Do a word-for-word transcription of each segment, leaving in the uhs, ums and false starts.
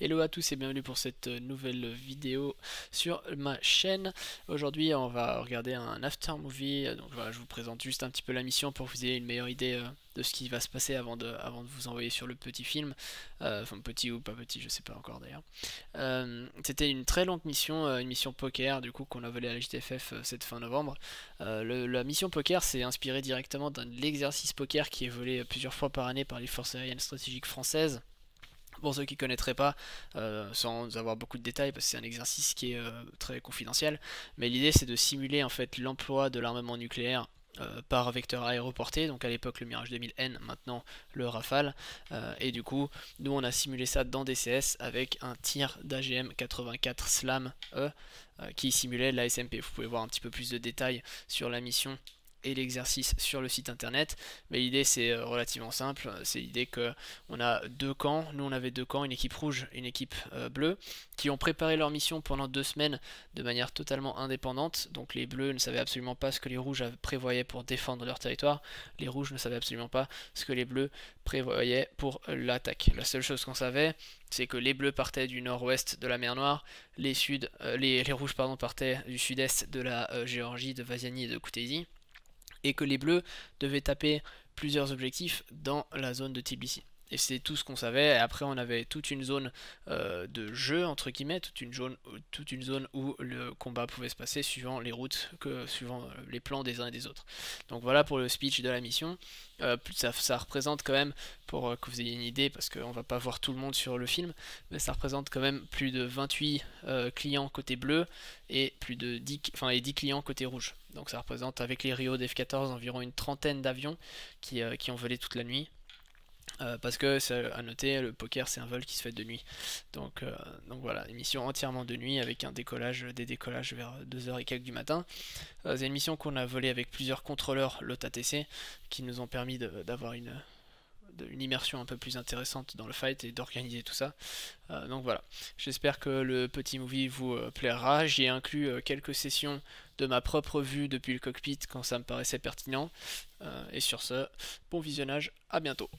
Hello à tous et bienvenue pour cette nouvelle vidéo sur ma chaîne. Aujourd'hui on va regarder un after movie, donc voilà, je vous présente juste un petit peu la mission pour que vous ayez une meilleure idée de ce qui va se passer avant de, avant de vous envoyer sur le petit film, euh, enfin petit ou pas petit, je sais pas encore d'ailleurs. Euh, c'était une très longue mission, une mission poker du coup qu'on a volée à la J T F F cette fin novembre. Euh, le, la mission poker s'est inspirée directement d'un l'exercice poker qui est volé plusieurs fois par année par les forces aériennes stratégiques françaises. Pour ceux qui ne connaîtraient pas, euh, sans avoir beaucoup de détails, parce que c'est un exercice qui est euh, très confidentiel, mais l'idée c'est de simuler en fait l'emploi de l'armement nucléaire euh, par vecteur aéroporté, donc à l'époque le Mirage deux mille N, maintenant le Rafale, euh, et du coup nous on a simulé ça dans D C S avec un tir d'A G M quatre-vingt-quatre Slam E euh, qui simulait l'A S M P. Vous pouvez voir un petit peu plus de détails sur la mission et l'exercice sur le site internet, mais l'idée c'est relativement simple. C'est l'idée que on a deux camps, nous on avait deux camps, une équipe rouge et une équipe euh, bleue, qui ont préparé leur mission pendant deux semaines de manière totalement indépendante. Donc les bleus ne savaient absolument pas ce que les rouges prévoyaient pour défendre leur territoire, les rouges ne savaient absolument pas ce que les bleus prévoyaient pour l'attaque. La seule chose qu'on savait, c'est que les bleus partaient du nord-ouest de la mer Noire, les, sud, euh, les, les rouges pardon, partaient du sud-est de la euh, Géorgie, de Vaziani et de Kutaisi, et que les bleus devaient taper plusieurs objectifs dans la zone de T B C. Et c'est tout ce qu'on savait. Et après on avait toute une zone euh, de jeu, entre guillemets, toute une, zone, toute une zone où le combat pouvait se passer suivant les routes, que, suivant les plans des uns et des autres. Donc voilà pour le speech de la mission. Euh, ça, ça représente quand même, pour euh, que vous ayez une idée, parce qu'on va pas voir tout le monde sur le film, mais ça représente quand même plus de vingt-huit euh, clients côté bleu et plus de dix, enfin, et dix clients côté rouge. Donc ça représente avec les Rio d'F quatorze environ une trentaine d'avions qui, euh, qui ont volé toute la nuit. Euh, parce que, à noter, le poker c'est un vol qui se fait de nuit. Donc, euh, donc voilà, une mission entièrement de nuit avec un décollage, des décollages vers deux heures et quelques du matin. Euh, c'est une mission qu'on a volée avec plusieurs contrôleurs L O T A T C qui nous ont permis d'avoir une, une immersion un peu plus intéressante dans le fight et d'organiser tout ça. Euh, donc voilà, j'espère que le petit movie vous euh, plaira. J'y ai inclus euh, quelques sessions de ma propre vue depuis le cockpit quand ça me paraissait pertinent. Euh, et sur ce, bon visionnage, à bientôt.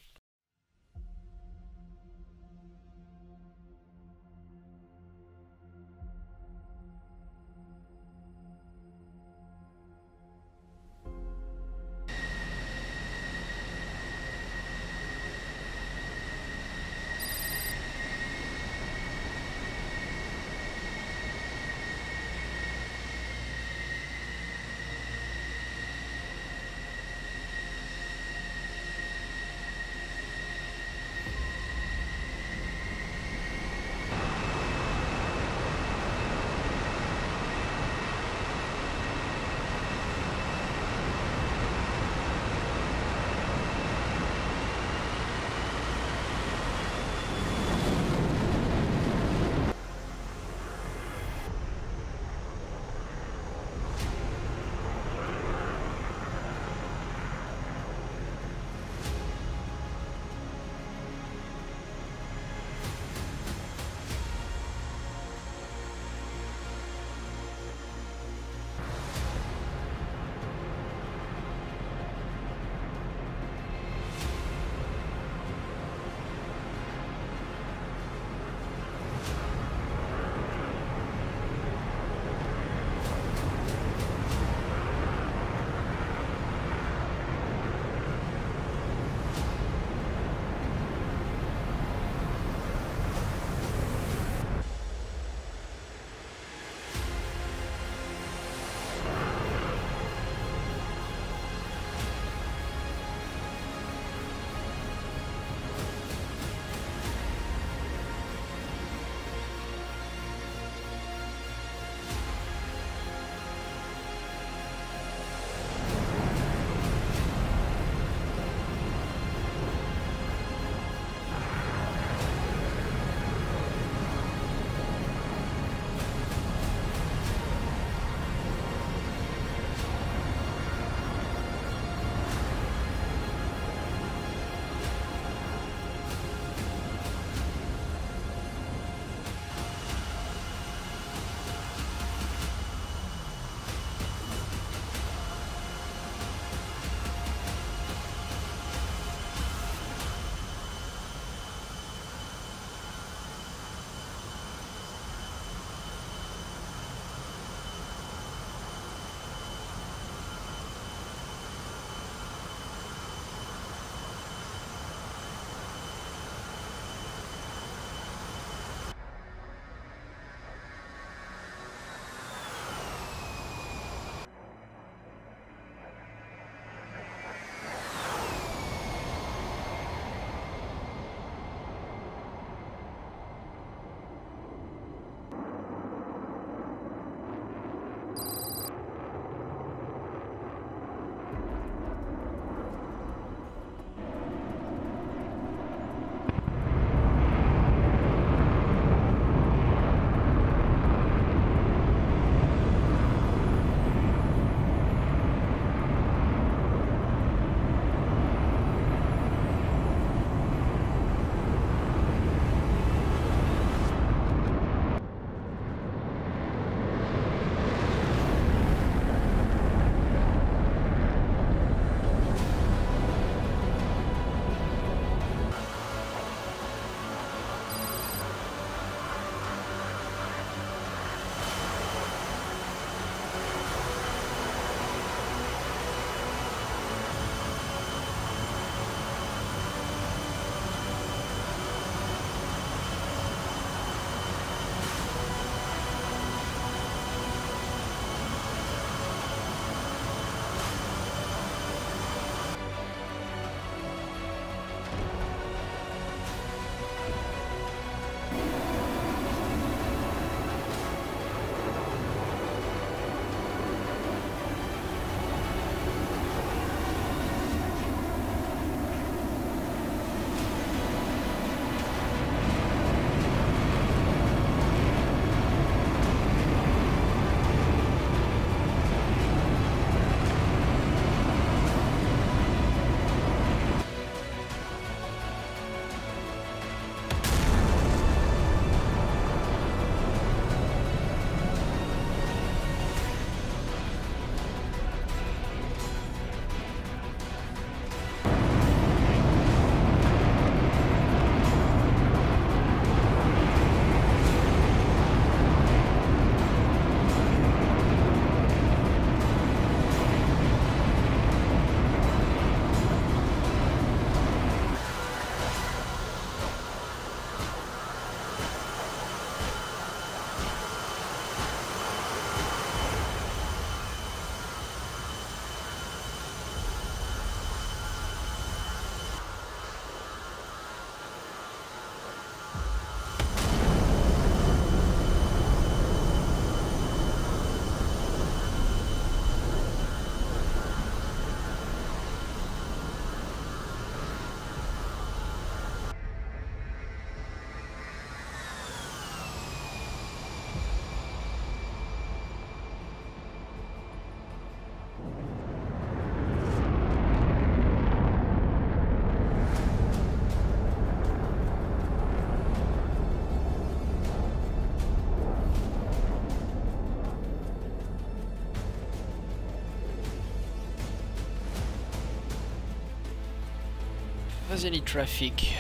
Vaziani traffic.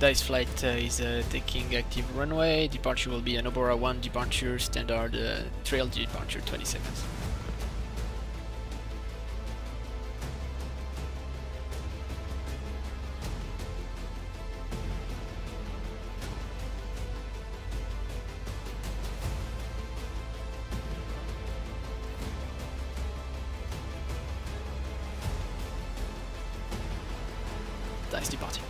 Dice flight uh, is uh, taking active runway. Departure will be an Oborah one departure, standard uh, trail departure, twenty seconds. Dice departing.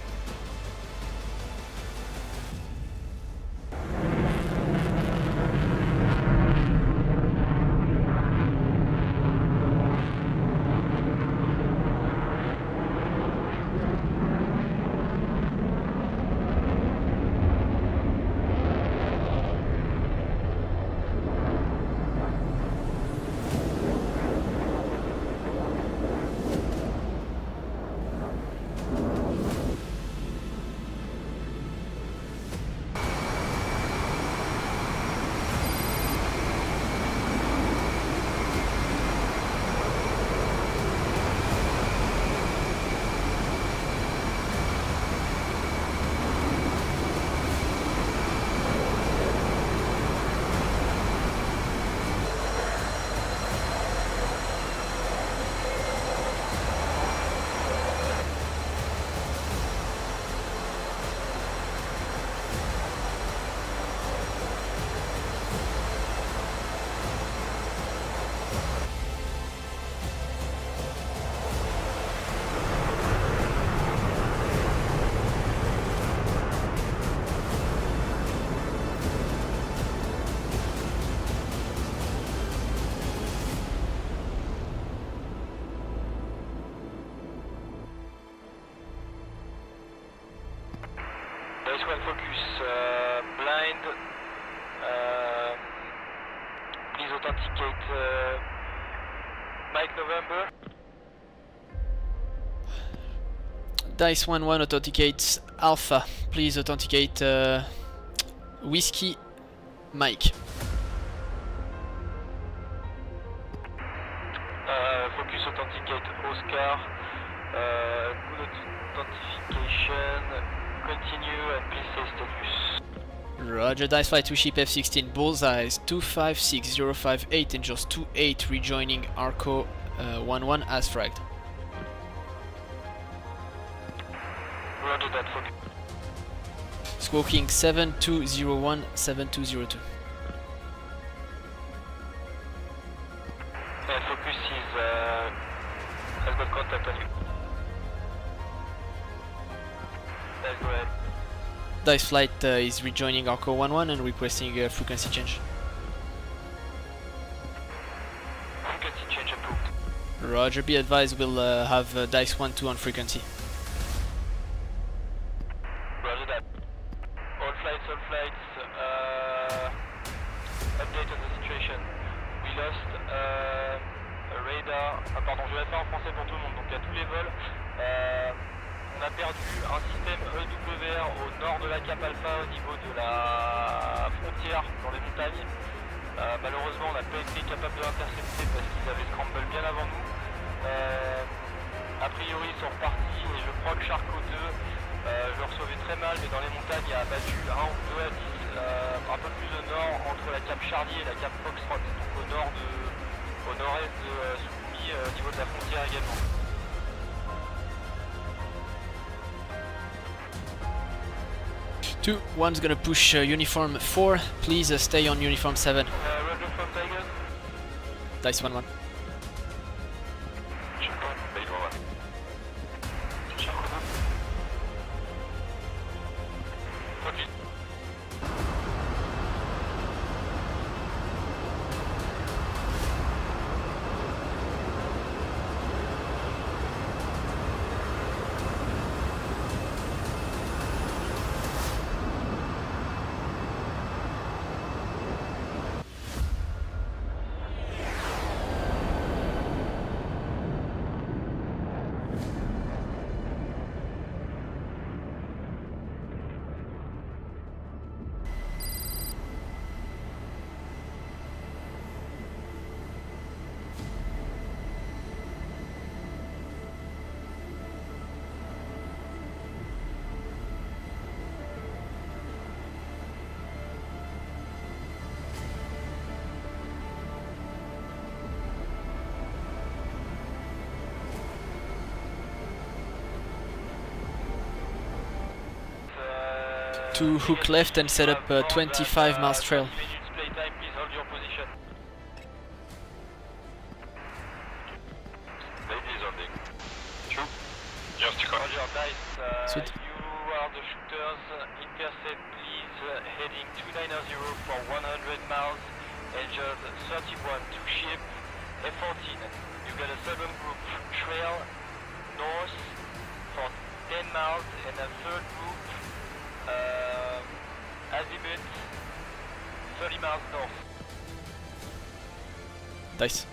One focus, uh, blind, uh, please authenticate uh, Mike November. Dice one one authenticates Alpha, please authenticate uh, Whiskey Mike. Uh, focus authenticate Oscar, uh, good authentication. Continue and please stay status. Roger, Dice Flight two ship F sixteen bullseyes two five six zero five eight and just two eight rejoining Arco uh, one one as fragged. Roger that, focus. Squawking seven two zero one seven two zero two. And focus is, uh, has got contact on you. Dice Flight uh, is rejoining Arco one one and requesting a frequency change. Frequency change approved. Roger, be advised, we'll uh, have uh, Dice one two on frequency. Roger that. All flights, all flights, uh, update on the situation. We lost uh, a radar. Ah, pardon, je vais faire en français pour tout le monde, donc à tous les vols. Euh, On a perdu un système E W R au nord de la Cap Alpha au niveau de la frontière dans les montagnes. Euh, malheureusement, on n'a pas été capable de l'intercepter parce qu'ils avaient scramble bien avant nous. Euh, a priori, ils sont repartis et je crois que Charco deux, euh, je le recevais très mal, mais dans les montagnes, a abattu un ou deux à dix, euh, un peu plus au nord, entre la Cap Chardie et la Cap Foxrod, donc au nord de, au nord-est de euh, Soumii, euh, au niveau de la frontière également. two one's gonna push uh, uniform four, please uh, stay on uniform seven. Uh, Roger from Tiger. Dice one one. to hook left and set up a twenty-five miles trail. So heading two ninety for one hundred miles, edges thirty-one to ship, F fourteen. You got a second group trail north for ten miles and a third group uh, azimut thirty miles north. Nice.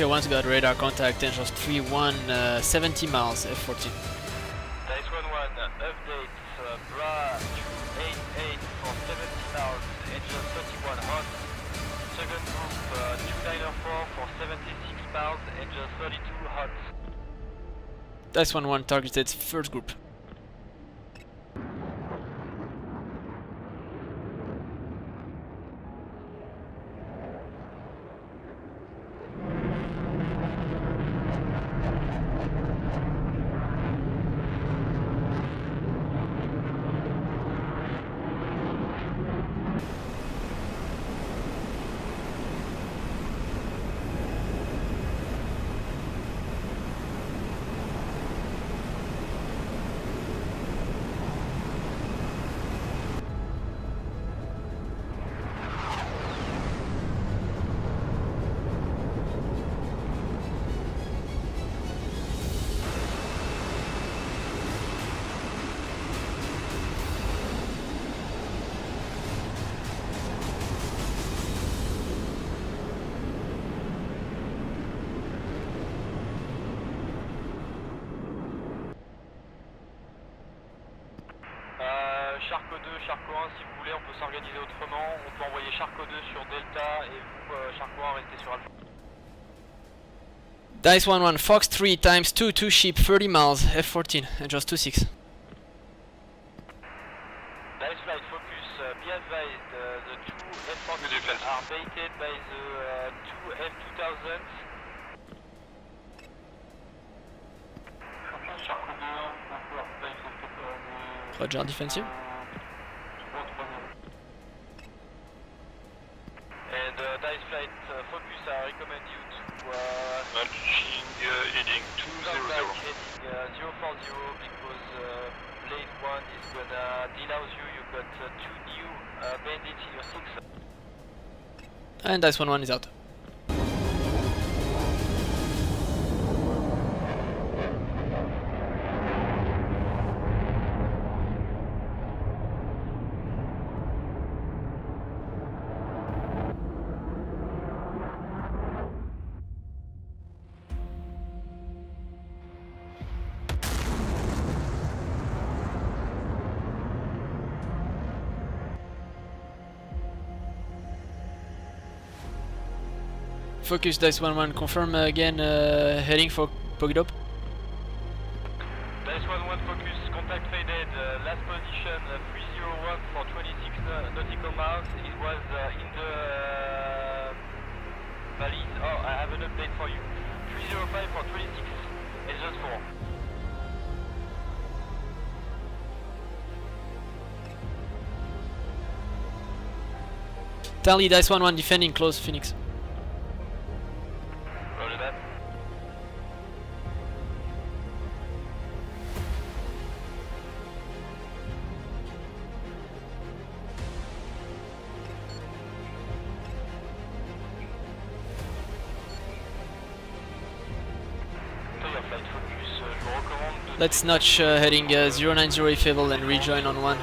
Okay, once got radar contact, tension of three one, uh, seventy miles, F fourteen. Dice one one, update, uh, bra two eighty-eight for seventy miles, engine thirty-one hot. Second group, uh, two ninety-four for seventy-six miles, engine thirty-two hot. Dice one one targeted first group. Charco deux, Charco un, si vous voulez, on peut s'organiser autrement. On peut envoyer Charco deux sur Delta et vous, euh, Charco un, restez sur Alpha. Dice one one, Fox three times two, two sheep, thirty miles, F fourteen, and just two six. Dice flight, focus, uh, be advised, uh, the two F fourteen are baited by the uh, two F two thousands. Charco deux, Roger, defensive. Dice flight uh, focus, I recommend you to uh, launching uh, heading two zero zero. Heading uh, zero four zero because uh, blade one is gonna delouse you. You've got uh, two new uh, bandits in your six. And Dice one one is out. Focus, Dice one one, confirm uh, again uh, heading for Pokedop. Dice one one, focus, contact faded, uh, last position uh, three zero one for twenty-six uh, nautical miles. It was uh, in the uh, valley. Oh, I have an update for you. three zero five for twenty-six, it's just four. Tally, Dice one one, defending close Phoenix. Let's notch uh, heading uh, zero nine zero if able and rejoin on one.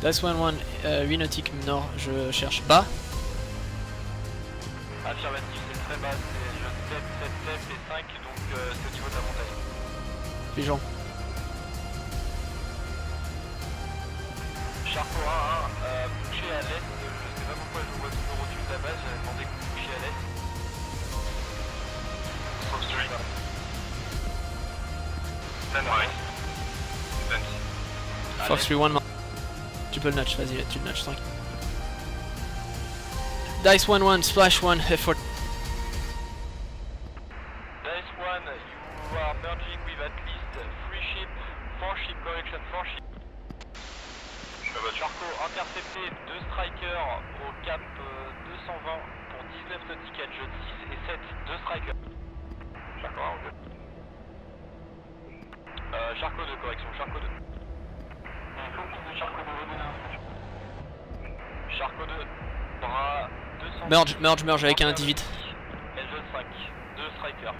That's one one, euh, huit nautiques nord, je cherche bas. Affirmatif, c'est très bas, c'est sept, sept, sept et cinq, donc euh, c'est au niveau de la montagne. Pigeon. Charco un, euh, couché à l'est, je sais pas pourquoi je vois toujours au-dessus de la base, j'avais demandé que vous couchiez à l'est. Foxrod. Sunrise. Foxrod un. Tu peux le notch, vas-y, tu le notch, cinq. Dice one one, splash one, F fourteen. Dice one, you are merging with at least three ship, four ship, correction, four ship. Charco intercepté, deux strikers au cap deux cent vingt pour dix-neuf nautical, jaune six et sept, deux strikers. Charco un, on euh, Charco deux, correction, Charco deux. Charco deux, bras deux cents. Merge, merge, merge avec un dix-huit. L cinq, deux strikers.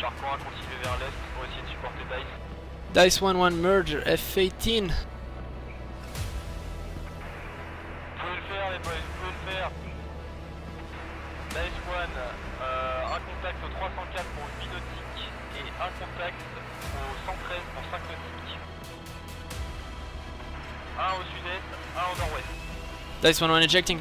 Charco un continue vers l'est pour essayer de supporter Dice. Dice un un, merge F eighteen. Dice one one ejecting.